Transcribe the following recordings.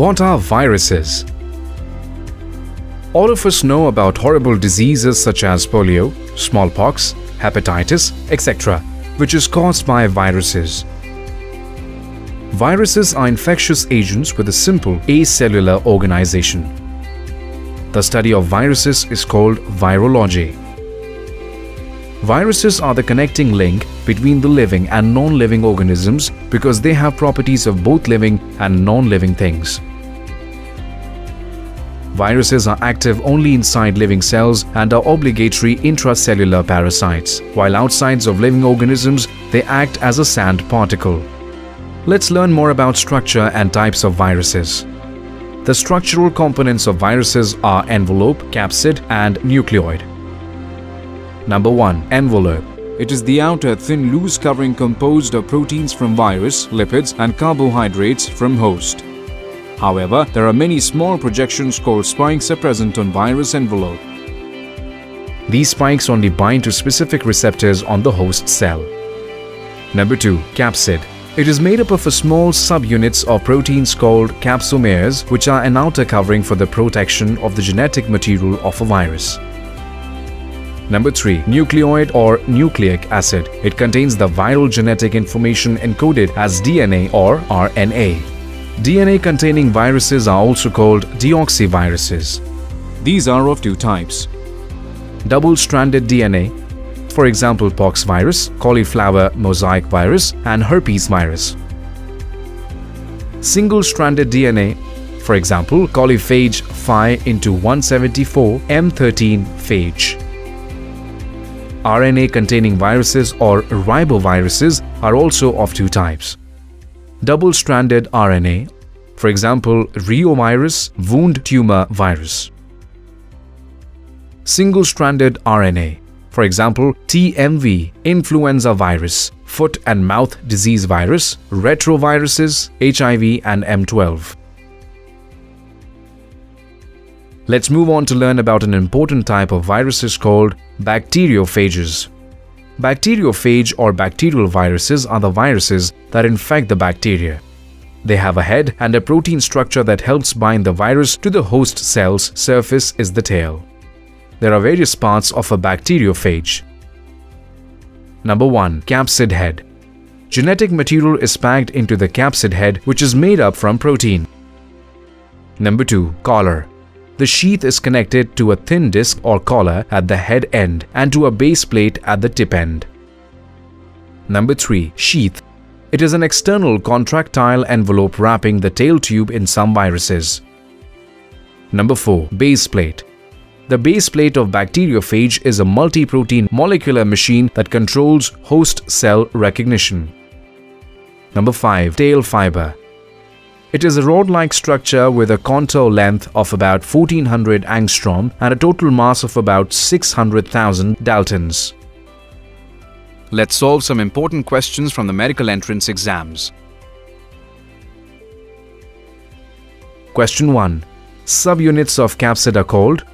What are viruses? All of us know about horrible diseases such as polio, smallpox, hepatitis, etc., which is caused by viruses. Viruses are infectious agents with a simple acellular organization. The study of viruses is called virology. Viruses are the connecting link between the living and non-living organisms because they have properties of both living and non-living things. Viruses are active only inside living cells and are obligatory intracellular parasites, while outside of living organisms they act as a sand particle. Let's learn more about structure and types of viruses. The structural components of viruses are envelope, capsid and nucleoid. Number 1. Envelope. It is the outer thin loose covering composed of proteins from virus, lipids and carbohydrates from host. However, there are many small projections called spikes are present on virus envelope. These spikes only bind to specific receptors on the host cell. Number 2. Capsid. It is made up of a small subunits of proteins called capsomeres, which are an outer covering for the protection of the genetic material of a virus. Number 3. Nucleoid or nucleic acid. It contains the viral genetic information encoded as DNA or RNA. DNA-containing viruses are also called deoxyviruses. These are of two types. Double-stranded DNA, for example pox virus, cauliflower mosaic virus and herpes virus. Single-stranded DNA, for example coliphage phi into 174, M13 phage. RNA-containing viruses or riboviruses are also of two types. Double-stranded RNA, for example reovirus, wound tumor virus. Single-stranded RNA, for example TMV, influenza virus, foot and mouth disease virus, retroviruses, HIV and M12. Let's move on to learn about an important type of viruses called bacteriophages. Bacteriophage or bacterial viruses are the viruses that infect the bacteria. They have a head and a protein structure that helps bind the virus to the host cell's surface is the tail. There are various parts of a bacteriophage. Number 1. Capsid head. Genetic material is packed into the capsid head, which is made up from protein. Number 2. Collar. The sheath is connected to a thin disc or collar at the head end and to a base plate at the tip end. Number 3. Sheath. It is an external contractile envelope wrapping the tail tube in some viruses. Number 4. Base plate. The base plate of bacteriophage is a multi-protein molecular machine that controls host cell recognition. Number 5. Tail fiber. It is a rod-like structure with a contour length of about 1400 angstrom and a total mass of about 600,000 Daltons. Let's solve some important questions from the medical entrance exams. Question 1. Subunits of capsid are called.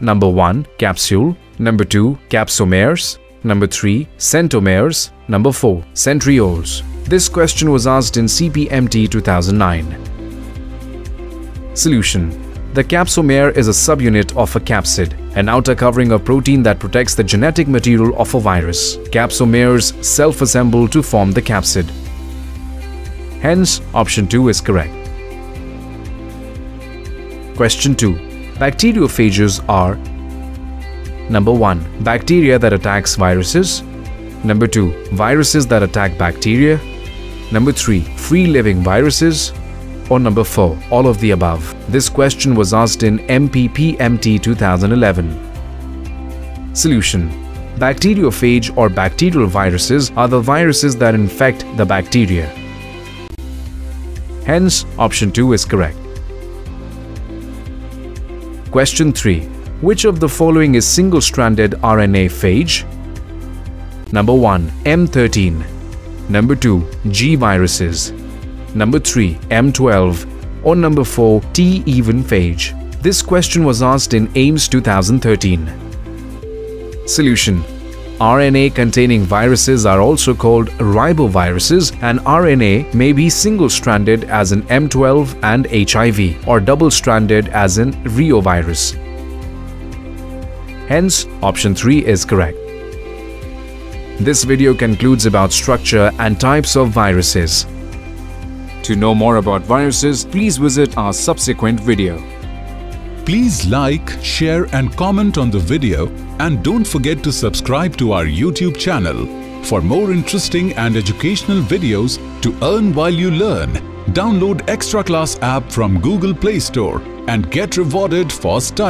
Number 1. Capsule. Number 2. Capsomeres. Number 3. Centomeres. Number 4. Centrioles. This question was asked in CPMT 2009. Solution. The capsomere is a subunit of a capsid, an outer covering of protein that protects the genetic material of a virus. Capsomeres self-assemble to form the capsid. Hence, option 2 is correct. Question 2. Bacteriophages are. Number 1. Bacteria that attacks viruses. Number 2. Viruses that attack bacteria. Number 3. Free-living viruses. Or number 4. All of the above. This question was asked in MPPMT 2011. Solution. Bacteriophage or bacterial viruses are the viruses that infect the bacteria. Hence, option 2 is correct. Question 3. Which of the following is single-stranded RNA phage? Number 1. M13. Number 2. G viruses. Number 3. M12. Or number 4. T even phage. This question was asked in AIMS 2013. Solution. RNA-containing viruses are also called riboviruses, and RNA may be single-stranded as in M12 and HIV, or double-stranded as in reovirus. Hence, option 3 is correct. This video concludes about structure and types of viruses. To know more about viruses, please visit our subsequent video. Please like, share and comment on the video, and don't forget to subscribe to our YouTube channel for more interesting and educational videos to earn while you learn. Download Extraclass app from Google Play Store and get rewarded for studying.